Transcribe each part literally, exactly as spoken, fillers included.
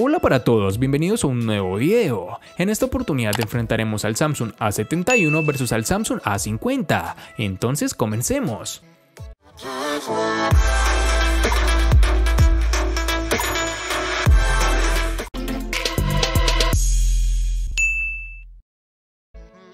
Hola para todos, bienvenidos a un nuevo video. En esta oportunidad enfrentaremos al Samsung A setenta y uno versus al Samsung A cincuenta. Entonces comencemos.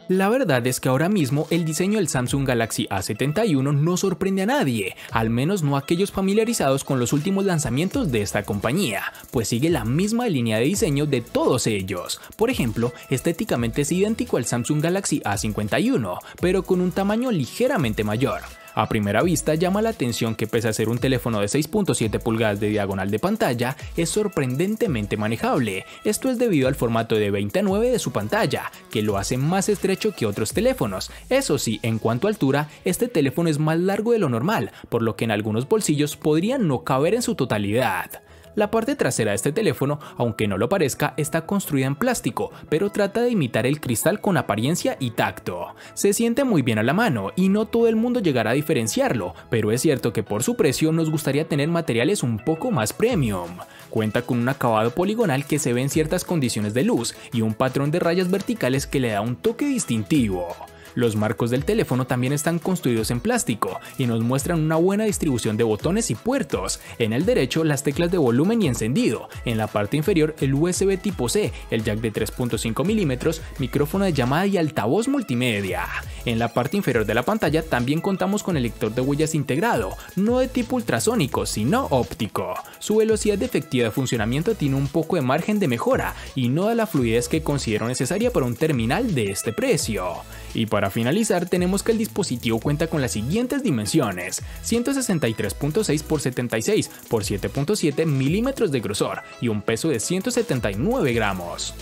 La verdad es que ahora mismo el diseño del Samsung Galaxy A setenta y uno no sorprende a nadie, al menos no a aquellos familiarizados con los últimos lanzamientos de esta compañía, pues sigue la misma línea de diseño de todos ellos. Por ejemplo, estéticamente es idéntico al Samsung Galaxy A cincuenta y uno, pero con un tamaño ligeramente mayor. A primera vista llama la atención que pese a ser un teléfono de seis punto siete pulgadas de diagonal de pantalla, es sorprendentemente manejable. Esto es debido al formato de veinte a nueve de su pantalla, que lo hace más estrecho que otros teléfonos. Eso sí, en cuanto a altura, este teléfono es más largo de lo normal, por lo que en algunos bolsillos podría no caber en su totalidad. La parte trasera de este teléfono, aunque no lo parezca, está construida en plástico, pero trata de imitar el cristal con apariencia y tacto. Se siente muy bien a la mano y no todo el mundo llegará a diferenciarlo, pero es cierto que por su precio nos gustaría tener materiales un poco más premium. Cuenta con un acabado poligonal que se ve en ciertas condiciones de luz y un patrón de rayas verticales que le da un toque distintivo. Los marcos del teléfono también están construidos en plástico y nos muestran una buena distribución de botones y puertos. En el derecho las teclas de volumen y encendido, en la parte inferior el U S B tipo C, el jack de tres punto cinco milímetros, micrófono de llamada y altavoz multimedia. En la parte inferior de la pantalla también contamos con el lector de huellas integrado, no de tipo ultrasónico sino óptico. Su velocidad efectiva de funcionamiento tiene un poco de margen de mejora y no da la fluidez que considero necesaria para un terminal de este precio. Y para Para finalizar, tenemos que el dispositivo cuenta con las siguientes dimensiones: ciento sesenta y tres punto seis por setenta y seis por siete punto siete milímetros de grosor y un peso de ciento setenta y nueve gramos.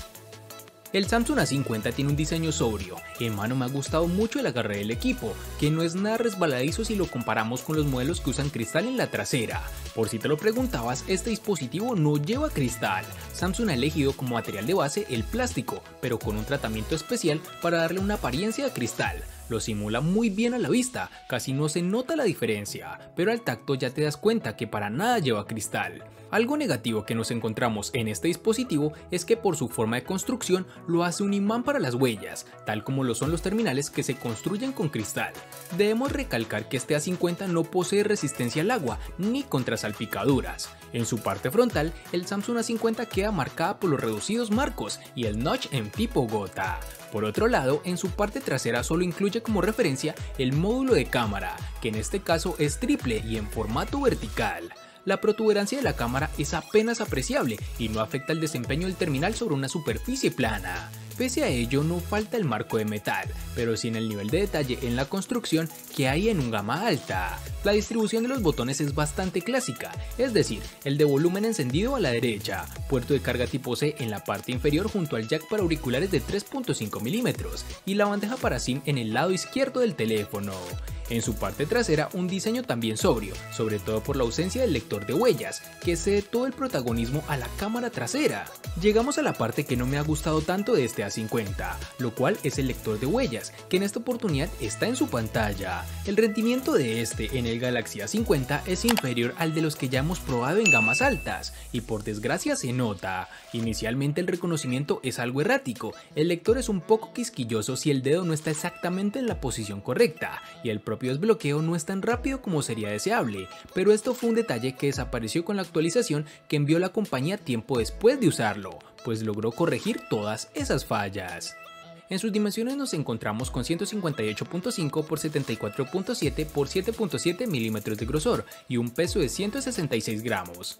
El Samsung A cincuenta tiene un diseño sobrio. En mano me ha gustado mucho el agarre del equipo, que no es nada resbaladizo si lo comparamos con los modelos que usan cristal en la trasera. Por si te lo preguntabas, este dispositivo no lleva cristal. Samsung ha elegido como material de base el plástico, pero con un tratamiento especial para darle una apariencia de cristal. Lo simula muy bien a la vista, casi no se nota la diferencia, pero al tacto ya te das cuenta que para nada lleva cristal. Algo negativo que nos encontramos en este dispositivo es que por su forma de construcción lo hace un imán para las huellas, tal como lo son los terminales que se construyen con cristal. Debemos recalcar que este A cincuenta no posee resistencia al agua ni contra salpicaduras. En su parte frontal, el Samsung A cincuenta queda marcada por los reducidos marcos y el notch en tipo gota. Por otro lado, en su parte trasera solo incluye como referencia el módulo de cámara, que en este caso es triple y en formato vertical. La protuberancia de la cámara es apenas apreciable y no afecta el desempeño del terminal sobre una superficie plana. Pese a ello, no falta el marco de metal, pero sí en el nivel de detalle en la construcción que hay en un gama alta. La distribución de los botones es bastante clásica, es decir, el de volumen encendido a la derecha, puerto de carga tipo C en la parte inferior junto al jack para auriculares de tres punto cinco milímetros y la bandeja para SIM en el lado izquierdo del teléfono. En su parte trasera, un diseño también sobrio, sobre todo por la ausencia del lector de huellas, que cede todo el protagonismo a la cámara trasera. Llegamos a la parte que no me ha gustado tanto de este A cincuenta, lo cual es el lector de huellas, que en esta oportunidad está en su pantalla. El rendimiento de este en el Galaxy A cincuenta es inferior al de los que ya hemos probado en gamas altas, y por desgracia se nota. Inicialmente el reconocimiento es algo errático, el lector es un poco quisquilloso si el dedo no está exactamente en la posición correcta, y el propio desbloqueo no es tan rápido como sería deseable, pero esto fue un detalle que desapareció con la actualización que envió la compañía tiempo después de usarlo, pues logró corregir todas esas fallas. En sus dimensiones nos encontramos con ciento cincuenta y ocho punto cinco por setenta y cuatro punto siete por siete punto siete milímetros de grosor y un peso de ciento sesenta y seis gramos.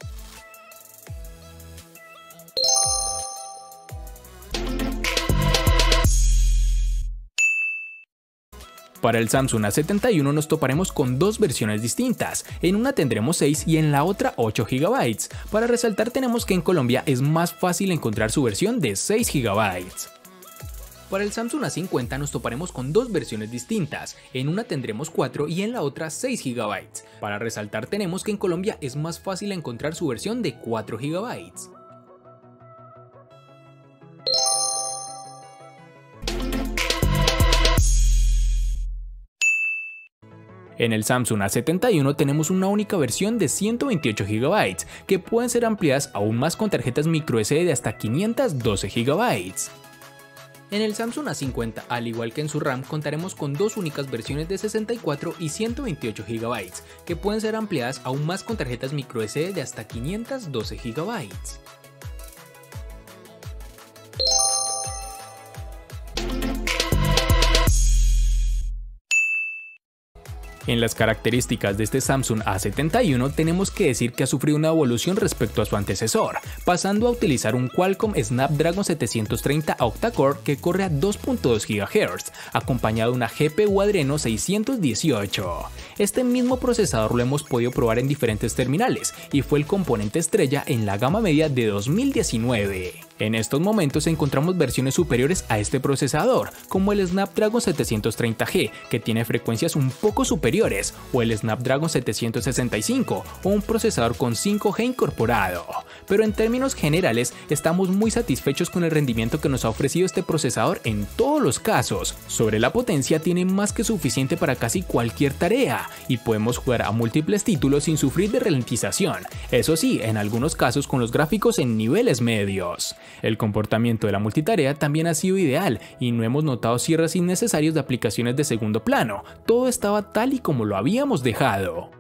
Para el Samsung A setenta y uno nos toparemos con dos versiones distintas, en una tendremos seis y en la otra ocho gigabytes. Para resaltar tenemos que en Colombia es más fácil encontrar su versión de seis gigabytes. Para el Samsung A cincuenta nos toparemos con dos versiones distintas, en una tendremos cuatro y en la otra seis gigabytes. Para resaltar tenemos que en Colombia es más fácil encontrar su versión de cuatro gigabytes. En el Samsung A setenta y uno tenemos una única versión de ciento veintiocho gigabytes, que pueden ser ampliadas aún más con tarjetas microSD de hasta quinientos doce gigabytes. En el Samsung A cincuenta, al igual que en su RAM, contaremos con dos únicas versiones de sesenta y cuatro y ciento veintiocho gigabytes, que pueden ser ampliadas aún más con tarjetas microSD de hasta quinientos doce gigabytes. En las características de este Samsung A setenta y uno tenemos que decir que ha sufrido una evolución respecto a su antecesor, pasando a utilizar un Qualcomm Snapdragon setecientos treinta octa-core que corre a dos punto dos gigahercios, acompañado de una G P U Adreno seiscientos dieciocho. Este mismo procesador lo hemos podido probar en diferentes terminales y fue el componente estrella en la gama media de dos mil diecinueve. En estos momentos encontramos versiones superiores a este procesador, como el Snapdragon setecientos treinta G, que tiene frecuencias un poco superiores, o el Snapdragon setecientos sesenta y cinco, o un procesador con cinco G incorporado. Pero en términos generales, estamos muy satisfechos con el rendimiento que nos ha ofrecido este procesador en todos los casos. Sobre la potencia, tiene más que suficiente para casi cualquier tarea, y podemos jugar a múltiples títulos sin sufrir de ralentización, eso sí, en algunos casos con los gráficos en niveles medios. El comportamiento de la multitarea también ha sido ideal y no hemos notado cierres innecesarios de aplicaciones de segundo plano, todo estaba tal y como lo habíamos dejado.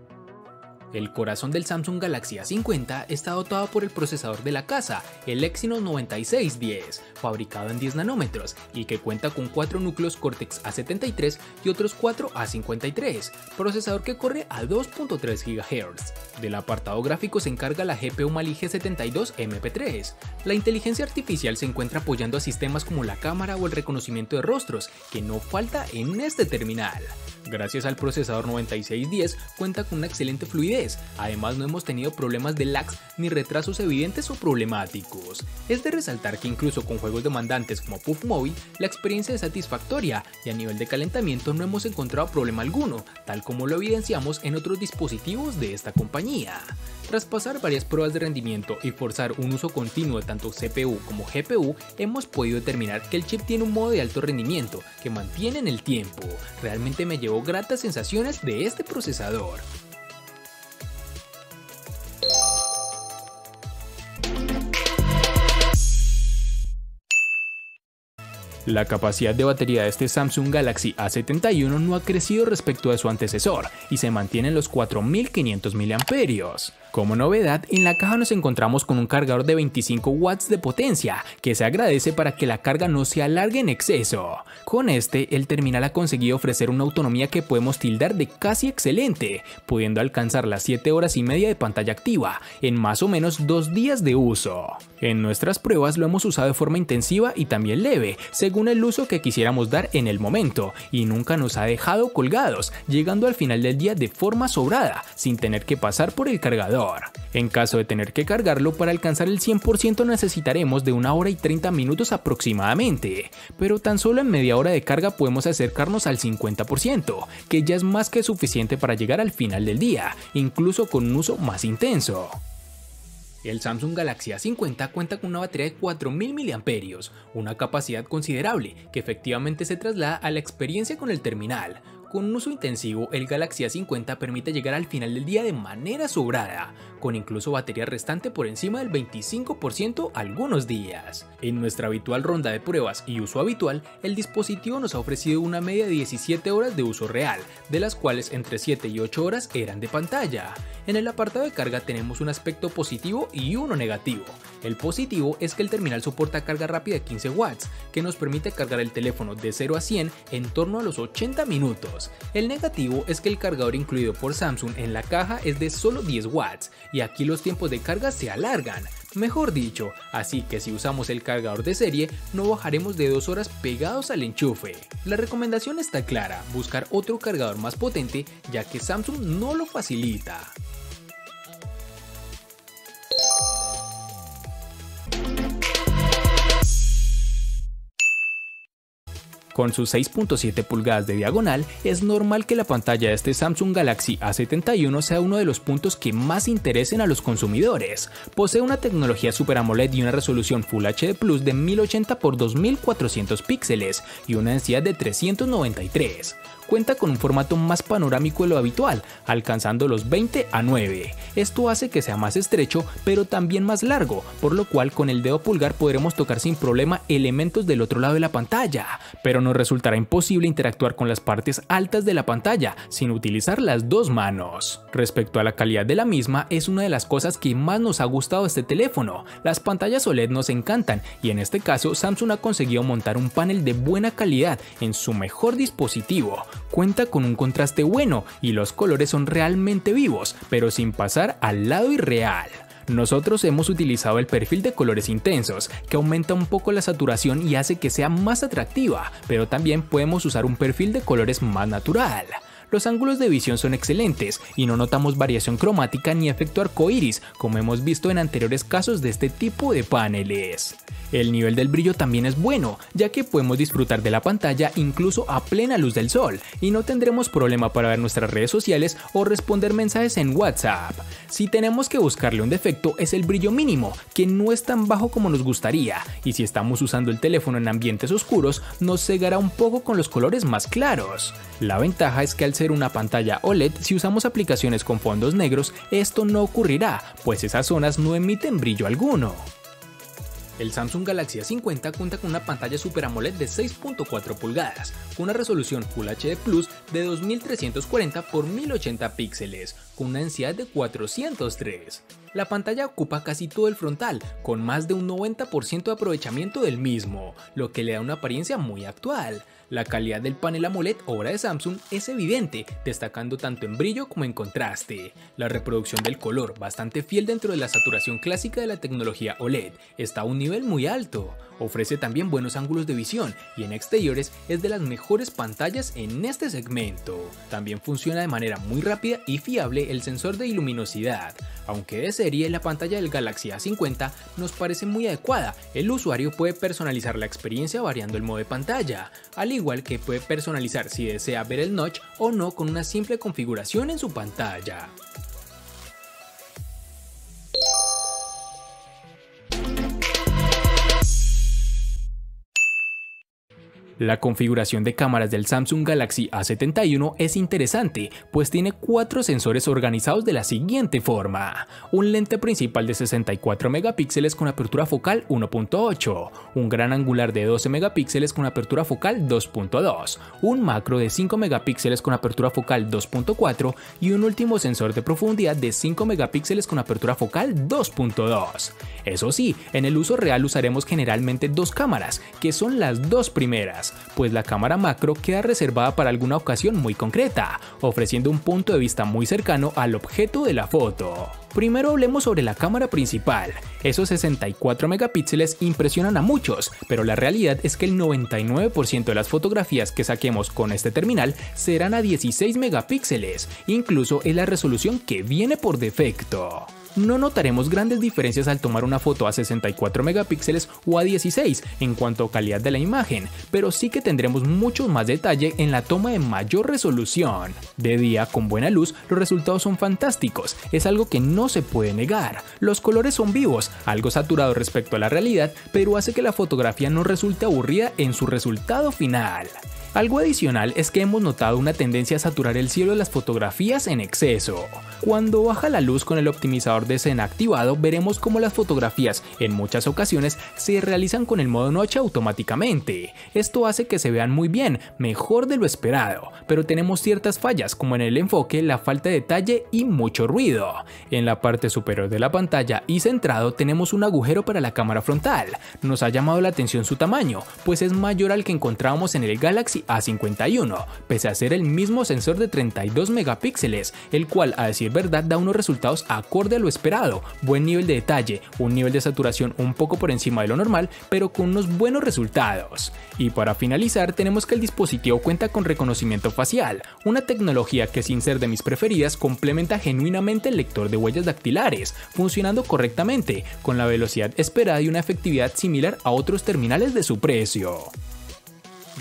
El corazón del Samsung Galaxy A cincuenta está dotado por el procesador de la casa, el Exynos noventa y seis diez, fabricado en diez nanómetros y que cuenta con cuatro núcleos Cortex A setenta y tres y otros cuatro A cincuenta y tres, procesador que corre a dos punto tres gigahercios. Del apartado gráfico se encarga la G P U Mali G setenta y dos M P tres. La inteligencia artificial se encuentra apoyando a sistemas como la cámara o el reconocimiento de rostros, que no falta en este terminal. Gracias al procesador noventa y seis diez cuenta con una excelente fluidez, además no hemos tenido problemas de lags ni retrasos evidentes o problemáticos. Es de resaltar que incluso con juegos demandantes como P U B G Mobile, la experiencia es satisfactoria y a nivel de calentamiento no hemos encontrado problema alguno, tal como lo evidenciamos en otros dispositivos de esta compañía. Tras pasar varias pruebas de rendimiento y forzar un uso continuo de tanto C P U como G P U, hemos podido determinar que el chip tiene un modo de alto rendimiento que mantiene en el tiempo. Realmente me llevó gratas sensaciones de este procesador. La capacidad de batería de este Samsung Galaxy A setenta y uno no ha crecido respecto a su antecesor y se mantiene en los cuatro mil quinientos miliamperios hora. Como novedad, en la caja nos encontramos con un cargador de veinticinco watts de potencia, que se agradece para que la carga no se alargue en exceso. Con este, el terminal ha conseguido ofrecer una autonomía que podemos tildar de casi excelente, pudiendo alcanzar las siete horas y media de pantalla activa, en más o menos dos días de uso. En nuestras pruebas lo hemos usado de forma intensiva y también leve, según el uso que quisiéramos dar en el momento, y nunca nos ha dejado colgados, llegando al final del día de forma sobrada, sin tener que pasar por el cargador. En caso de tener que cargarlo, para alcanzar el cien por ciento necesitaremos de una hora y treinta minutos aproximadamente, pero tan solo en media hora de carga podemos acercarnos al cincuenta por ciento, que ya es más que suficiente para llegar al final del día, incluso con un uso más intenso. El Samsung Galaxy A cincuenta cuenta con una batería de cuatro mil miliamperios hora, una capacidad considerable que efectivamente se traslada a la experiencia con el terminal. Con un uso intensivo, el Galaxy A cincuenta permite llegar al final del día de manera sobrada, con incluso batería restante por encima del veinticinco por ciento algunos días. En nuestra habitual ronda de pruebas y uso habitual, el dispositivo nos ha ofrecido una media de diecisiete horas de uso real, de las cuales entre siete y ocho horas eran de pantalla. En el apartado de carga tenemos un aspecto positivo y uno negativo. El positivo es que el terminal soporta carga rápida de quince watts, que nos permite cargar el teléfono de cero a cien en torno a los ochenta minutos. El negativo es que el cargador incluido por Samsung en la caja es de solo diez watts y aquí los tiempos de carga se alargan, mejor dicho, así que si usamos el cargador de serie no bajaremos de dos horas pegados al enchufe. La recomendación está clara, buscar otro cargador más potente ya que Samsung no lo facilita. Con sus seis punto siete pulgadas de diagonal, es normal que la pantalla de este Samsung Galaxy A setenta y uno sea uno de los puntos que más interesen a los consumidores. Posee una tecnología Super AMOLED y una resolución Full H D Plus de mil ochenta por dos mil cuatrocientos píxeles y una densidad de trescientos noventa y tres. cuenta con un formato más panorámico de lo habitual, alcanzando los veinte a nueve. Esto hace que sea más estrecho, pero también más largo, por lo cual con el dedo pulgar podremos tocar sin problema elementos del otro lado de la pantalla, pero nos resultará imposible interactuar con las partes altas de la pantalla sin utilizar las dos manos. Respecto a la calidad de la misma, es una de las cosas que más nos ha gustado de este teléfono. Las pantallas O L E D nos encantan y en este caso Samsung ha conseguido montar un panel de buena calidad en su mejor dispositivo. Cuenta con un contraste bueno y los colores son realmente vivos, pero sin pasar al lado irreal. Nosotros hemos utilizado el perfil de colores intensos, que aumenta un poco la saturación y hace que sea más atractiva, pero también podemos usar un perfil de colores más natural. Los ángulos de visión son excelentes y no notamos variación cromática ni efecto arcoíris, como hemos visto en anteriores casos de este tipo de paneles. El nivel del brillo también es bueno, ya que podemos disfrutar de la pantalla incluso a plena luz del sol y no tendremos problema para ver nuestras redes sociales o responder mensajes en WhatsApp. Si tenemos que buscarle un defecto es el brillo mínimo, que no es tan bajo como nos gustaría, y si estamos usando el teléfono en ambientes oscuros nos cegará un poco con los colores más claros. La ventaja es que al una pantalla O L E D, si usamos aplicaciones con fondos negros, esto no ocurrirá, pues esas zonas no emiten brillo alguno. El Samsung Galaxy A cincuenta cuenta con una pantalla Super AMOLED de seis punto cuatro pulgadas, con una resolución Full H D Plus de dos mil trescientos cuarenta por mil ochenta píxeles, con una densidad de cuatrocientos tres. La pantalla ocupa casi todo el frontal, con más de un noventa por ciento de aprovechamiento del mismo, lo que le da una apariencia muy actual. La calidad del panel AMOLED, obra de Samsung, es evidente, destacando tanto en brillo como en contraste. La reproducción del color, bastante fiel dentro de la saturación clásica de la tecnología O L E D, está a un nivel muy alto. Ofrece también buenos ángulos de visión y en exteriores es de las mejores pantallas en este segmento. También funciona de manera muy rápida y fiable el sensor de luminosidad. Aunque de serie, la pantalla del Galaxy A cincuenta nos parece muy adecuada. El usuario puede personalizar la experiencia variando el modo de pantalla, al igual que puede personalizar si desea ver el notch o no con una simple configuración en su pantalla. La configuración de cámaras del Samsung Galaxy A setenta y uno es interesante, pues tiene cuatro sensores organizados de la siguiente forma: un lente principal de sesenta y cuatro megapíxeles con apertura focal uno punto ocho, un gran angular de doce megapíxeles con apertura focal dos punto dos, un macro de cinco megapíxeles con apertura focal dos punto cuatro y un último sensor de profundidad de cinco megapíxeles con apertura focal dos punto dos. Eso sí, en el uso real usaremos generalmente dos cámaras, que son las dos primeras, pues la cámara macro queda reservada para alguna ocasión muy concreta, ofreciendo un punto de vista muy cercano al objeto de la foto. Primero hablemos sobre la cámara principal. Esos sesenta y cuatro megapíxeles impresionan a muchos, pero la realidad es que el noventa y nueve por ciento de las fotografías que saquemos con este terminal serán a dieciséis megapíxeles, incluso es la resolución que viene por defecto. No notaremos grandes diferencias al tomar una foto a sesenta y cuatro megapíxeles o a dieciséis en cuanto a calidad de la imagen, pero sí que tendremos mucho más detalle en la toma de mayor resolución. De día, con buena luz, los resultados son fantásticos, es algo que no se puede negar. Los colores son vivos, algo saturados respecto a la realidad, pero hace que la fotografía no resulte aburrida en su resultado final. Algo adicional es que hemos notado una tendencia a saturar el cielo de las fotografías en exceso. Cuando baja la luz con el optimizador de escena activado, veremos cómo las fotografías en muchas ocasiones se realizan con el modo noche automáticamente. Esto hace que se vean muy bien, mejor de lo esperado, pero tenemos ciertas fallas como en el enfoque, la falta de detalle y mucho ruido. En la parte superior de la pantalla y centrado tenemos un agujero para la cámara frontal. Nos ha llamado la atención su tamaño, pues es mayor al que encontrábamos en el Galaxy A cincuenta y uno, pese a ser el mismo sensor de treinta y dos megapíxeles, el cual a decir verdad da unos resultados acorde a lo esperado, buen nivel de detalle, un nivel de saturación un poco por encima de lo normal, pero con unos buenos resultados. Y para finalizar tenemos que el dispositivo cuenta con reconocimiento facial, una tecnología que sin ser de mis preferidas complementa genuinamente el lector de huellas dactilares, funcionando correctamente, con la velocidad esperada y una efectividad similar a otros terminales de su precio.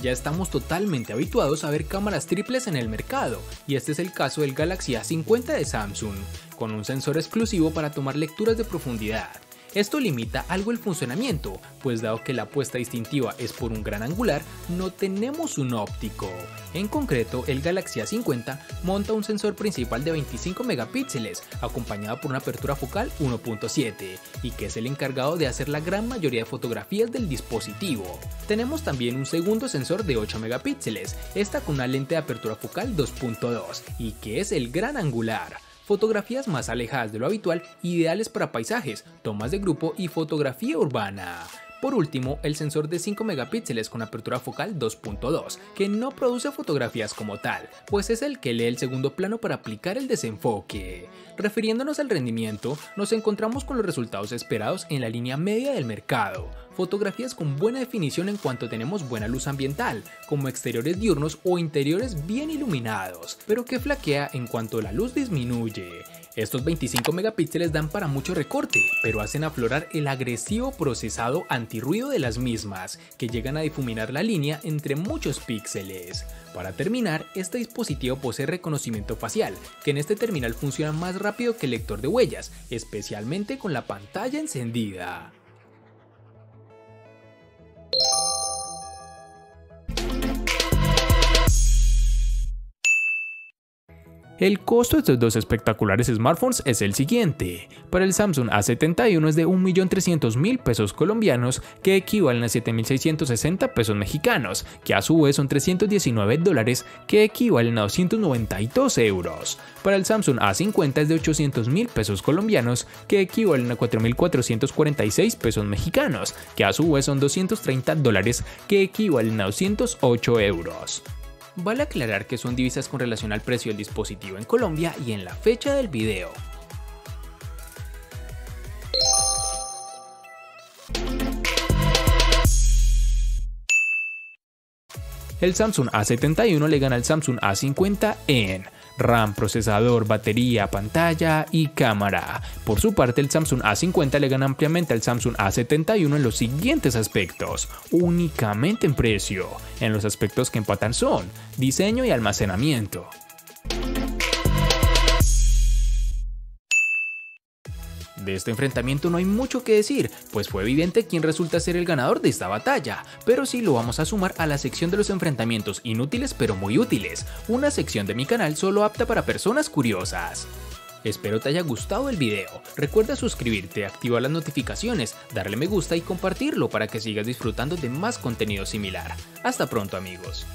Ya estamos totalmente habituados a ver cámaras triples en el mercado, y este es el caso del Galaxy A cincuenta de Samsung, con un sensor exclusivo para tomar lecturas de profundidad. Esto limita algo el funcionamiento, pues dado que la apuesta distintiva es por un gran angular, no tenemos un óptico. En concreto, el Galaxy A cincuenta monta un sensor principal de veinticinco megapíxeles, acompañado por una apertura focal uno punto siete, y que es el encargado de hacer la gran mayoría de fotografías del dispositivo. Tenemos también un segundo sensor de ocho megapíxeles, esta con una lente de apertura focal dos punto dos, y que es el gran angular. Fotografías más alejadas de lo habitual, ideales para paisajes, tomas de grupo y fotografía urbana. Por último, el sensor de cinco megapíxeles con apertura focal dos punto dos, que no produce fotografías como tal, pues es el que lee el segundo plano para aplicar el desenfoque. Refiriéndonos al rendimiento, nos encontramos con los resultados esperados en la línea media del mercado. Fotografías con buena definición en cuanto tenemos buena luz ambiental, como exteriores diurnos o interiores bien iluminados, pero que flaquea en cuanto la luz disminuye. Estos veinticinco megapíxeles dan para mucho recorte, pero hacen aflorar el agresivo procesado antirruido de las mismas, que llegan a difuminar la línea entre muchos píxeles. Para terminar, este dispositivo posee reconocimiento facial, que en este terminal funciona más rápido que el lector de huellas, especialmente con la pantalla encendida. El costo de estos dos espectaculares smartphones es el siguiente. Para el Samsung A setenta y uno es de un millón trescientos mil pesos colombianos, que equivalen a siete mil seiscientos sesenta pesos mexicanos, que a su vez son trescientos diecinueve dólares, que equivalen a doscientos noventa y dos euros. Para el Samsung A cincuenta es de ochocientos mil pesos colombianos, que equivalen a cuatro mil cuatrocientos cuarenta y seis pesos mexicanos, que a su vez son doscientos treinta dólares, que equivalen a doscientos ocho euros. Vale aclarar que son divisas con relación al precio del dispositivo en Colombia y en la fecha del video. El Samsung A setenta y uno le gana al Samsung A cincuenta en RAM, procesador, batería, pantalla y cámara. Por su parte, el Samsung A cincuenta le gana ampliamente al Samsung A setenta y uno en los siguientes aspectos, únicamente en precio. En los aspectos que empatan son diseño y almacenamiento. De este enfrentamiento no hay mucho que decir, pues fue evidente quién resulta ser el ganador de esta batalla, pero sí lo vamos a sumar a la sección de los enfrentamientos inútiles pero muy útiles, una sección de mi canal solo apta para personas curiosas. Espero te haya gustado el video, recuerda suscribirte, activar las notificaciones, darle me gusta y compartirlo para que sigas disfrutando de más contenido similar. Hasta pronto amigos.